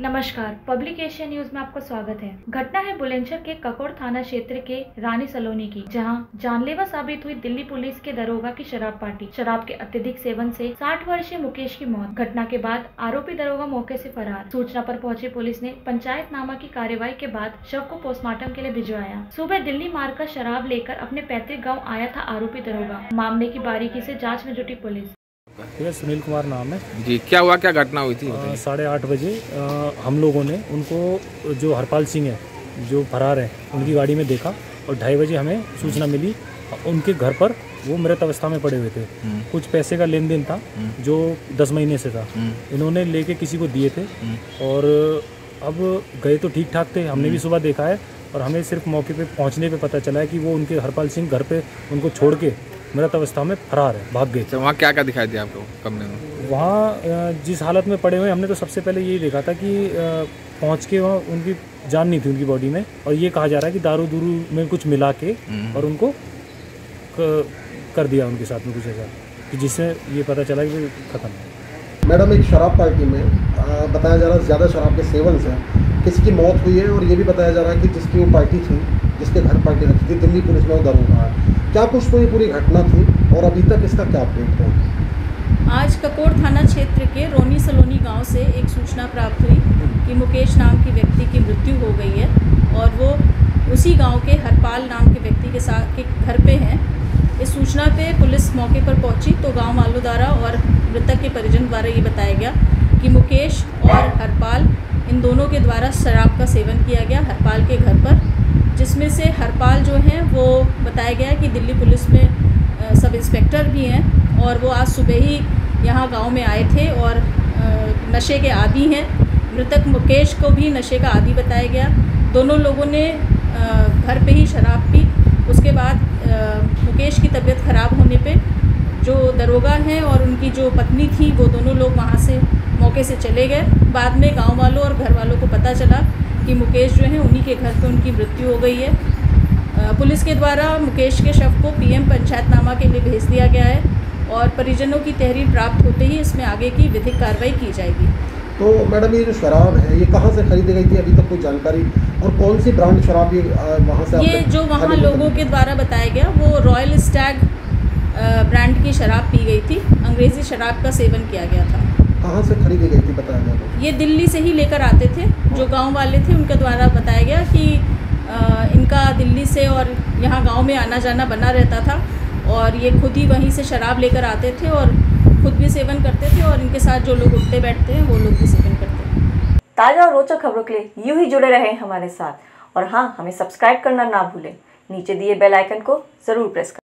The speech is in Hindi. नमस्कार, पब्लिक एशिया न्यूज में आपका स्वागत है। घटना है बुलंदशहर के ककोर थाना क्षेत्र के रानी सलोनी की, जहां जानलेवा साबित हुई दिल्ली पुलिस के दरोगा की शराब पार्टी। शराब के अत्यधिक सेवन से 60 वर्षीय मुकेश की मौत। घटना के बाद आरोपी दरोगा मौके से फरार। सूचना पर पहुंची पुलिस ने पंचायतनामा की कार्यवाही के बाद शव को पोस्टमार्टम के लिए भिजवाया। सुबह दिल्ली मार्ग का शराब लेकर अपने पैतृक गाँव आया था आरोपी दरोगा। मामले की बारीकी से जाँच में जुटी पुलिस। ये सुनील कुमार नाम है जी। क्या हुआ, क्या घटना हुई थी? 8:30 बजे हम लोगों ने उनको, जो हरपाल सिंह है जो फरार है, उनकी गाड़ी में देखा और 2:30 बजे हमें सूचना मिली। उनके घर पर वो मृत अवस्था में पड़े हुए थे। कुछ पैसे का लेन देन था जो 10 महीने से था। इन्होंने लेके किसी को दिए थे और अब गए तो ठीक ठाक थे। हमने भी सुबह देखा है और हमें सिर्फ मौके पर पहुँचने पर पता चला है कि वो उनके हरपाल सिंह घर पर उनको छोड़ के मृत अवस्था में फरार है, भाग गए। वहाँ क्या क्या दिखाई दिया आपको कमरे में? वहाँ जिस हालत में पड़े हुए, हमने तो सबसे पहले यही देखा था कि पहुँच के वहाँ उनकी जान नहीं थी उनकी बॉडी में। और ये कहा जा रहा है कि दारू दूरू में कुछ मिला के और उनको कर दिया उनके साथ में कुछ ऐसा कि जिससे ये पता चला कि खत्म है। मैडम, एक शराब पार्टी में बताया जा रहा है ज़्यादा शराब के सेवन से किसी की मौत हुई है और ये भी बताया जा रहा है कि जिसकी वो पार्टी थी, जिसके घर पार्टी रखी थी, दिल्ली पुलिस में वो दरोगा है। क्या कुछ तो ये पूरी घटना थी और अभी तक इसका क्या अपडेट है? आज ककोर थाना क्षेत्र के रानी सलोनी गांव से एक सूचना प्राप्त हुई कि मुकेश नाम के व्यक्ति की मृत्यु हो गई है और वो उसी गांव के हरपाल नाम के व्यक्ति के साथ के घर पे हैं। इस सूचना पे पुलिस मौके पर पहुंची तो गांव वालों द्वारा और मृतक के परिजन द्वारा ये बताया गया कि मुकेश और हरपाल, इन दोनों के द्वारा शराब का सेवन किया गया हरपाल के घर पर, जिसमें से हरपाल जो हैं वो बताया गया है कि दिल्ली पुलिस में सब इंस्पेक्टर भी हैं और वो आज सुबह ही यहाँ गांव में आए थे और नशे के आदी हैं। मृतक मुकेश को भी नशे का आदी बताया गया। दोनों लोगों ने घर पे ही शराब पी। उसके बाद मुकेश की तबीयत ख़राब होने पे जो दरोगा हैं और उनकी जो पत्नी थी, वो दोनों लोग वहाँ से मौके से चले गए। बाद में गाँव वालों और घर वालों को पता चला कि मुकेश जो है उन्हीं के घर पे उनकी मृत्यु हो गई है। पुलिस के द्वारा मुकेश के शव को पीएम पंचायतनामा के लिए भेज दिया गया है और परिजनों की तहरीर प्राप्त होते ही इसमें आगे की विधिक कार्रवाई की जाएगी। तो मैडम, ये जो शराब है ये कहाँ से खरीदी गई थी, अभी तक कोई जानकारी? और कौन सी ब्रांड शराब ये वहाँ से? ये जो वहाँ लोगों के द्वारा बताया गया वो रॉयल स्टैग ब्रांड की शराब पी गई थी। अंग्रेजी शराब का सेवन किया गया था। कहाँ से खरीदी गई थी बताया गया? ये दिल्ली से ही लेकर आते थे। जो गांव वाले थे उनके द्वारा बताया गया कि इनका दिल्ली से और यहाँ गांव में आना जाना बना रहता था और ये खुद ही वहीं से शराब लेकर आते थे और खुद भी सेवन करते थे और इनके साथ जो लोग उठते बैठते हैं वो लोग भी सेवन करते हैं। ताज़ा और रोचक खबरों के लिए यूँ ही जुड़े रहें हमारे साथ और हाँ, हमें सब्सक्राइब करना ना भूलें। नीचे दिए बेल आइकन को ज़रूर प्रेस करें।